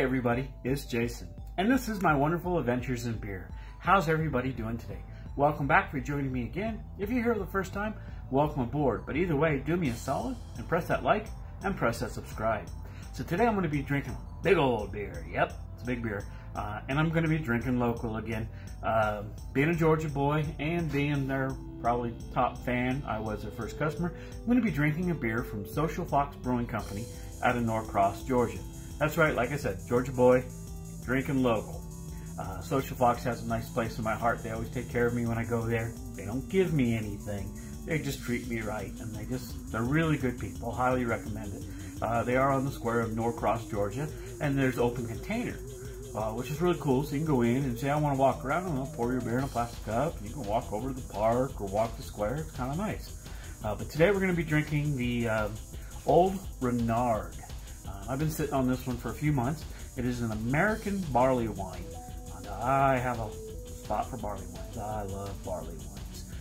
Hi everybody, it's Jason, and this is My Wonderful Adventures in Beer. How's everybody doing today? Welcome back for joining me again. If you're here for the first time, welcome aboard. But either way, do me a solid and press that like and press that subscribe. So today I'm going to be drinking big old beer. Yep, it's a big beer. And I'm going to be drinking local again. Being a Georgia boy and being their probably top fan, I was their first customer. I'm going to be drinking a beer from Social Fox Brewing Company out of Norcross, Georgia. That's right, like I said, Georgia boy, drinking local. Social Fox has a nice place in my heart. They always take care of me when I go there. They don't give me anything. They just treat me right, and they're really good people. Highly recommend it. They are on the square of Norcross, Georgia, and there's open container, which is really cool. So you can go in and say, I want to walk around, and they'll pour your beer in a plastic cup, and you can walk over to the park or walk the square. It's kind of nice. But today we're going to be drinking the Old Renard. I've been sitting on this one for a few months. It is an American barley wine. And I have a spot for barley wines. I love barley wines.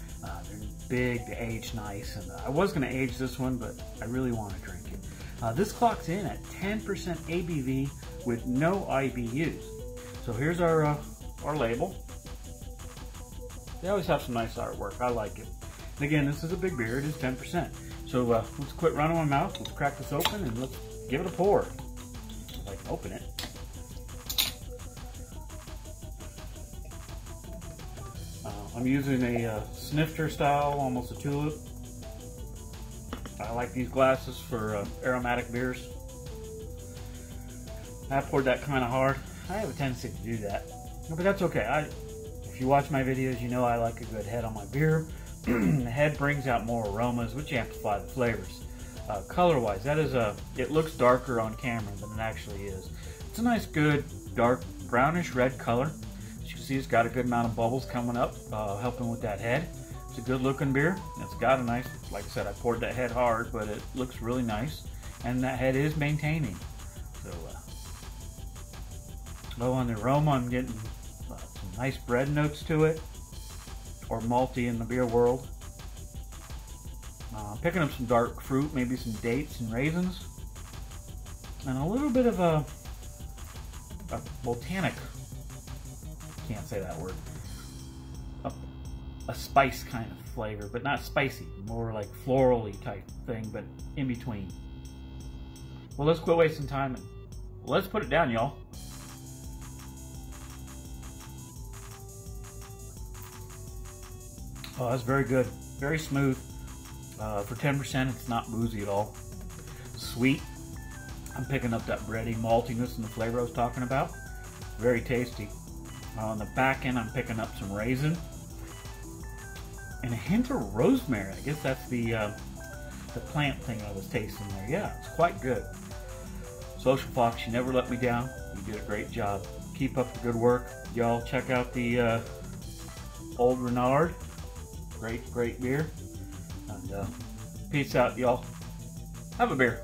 They're big, they age nice, and I was gonna age this one, but I really wanna drink it. This clocks in at 10% ABV with no IBUs. So here's our label. They always have some nice artwork, I like it. And again, this is a big beer, it is 10%. So let's quit running my mouth, let's crack this open and let's give it a pour, if I can open it. I'm using a snifter style, almost a tulip. I like these glasses for aromatic beers. I poured that kind of hard. I have a tendency to do that, but that's okay. If you watch my videos, you know I like a good head on my beer. The head brings out more aromas, which amplify the flavors. Color-wise, that is it looks darker on camera than it actually is. It's a nice, good, dark, brownish red color. As you can see, it's got a good amount of bubbles coming up, helping with that head. It's a good-looking beer. It's got a nice, like I said, I poured that head hard, but it looks really nice. And that head is maintaining. So, low on the aroma, I'm getting some nice bread notes to it, or malty in the beer world. Picking up some dark fruit, maybe some dates and raisins, and a little bit of a botanic, can't say that word, a spice kind of flavor, but not spicy, more like floral-y type thing, but in between. Well, let's quit wasting time and let's put it down, y'all. Oh, that's very good, very smooth. For 10%, it's not boozy at all. Sweet. I'm picking up that bready maltiness and the flavor I was talking about. Very tasty. On the back end, I'm picking up some raisin. And a hint of rosemary. I guess that's the plant thing I was tasting there. Yeah, it's quite good. Social Fox, you never let me down. You did a great job. Keep up the good work. Y'all check out the Old Renard. Great, great beer. And peace out, y'all. Have a beer.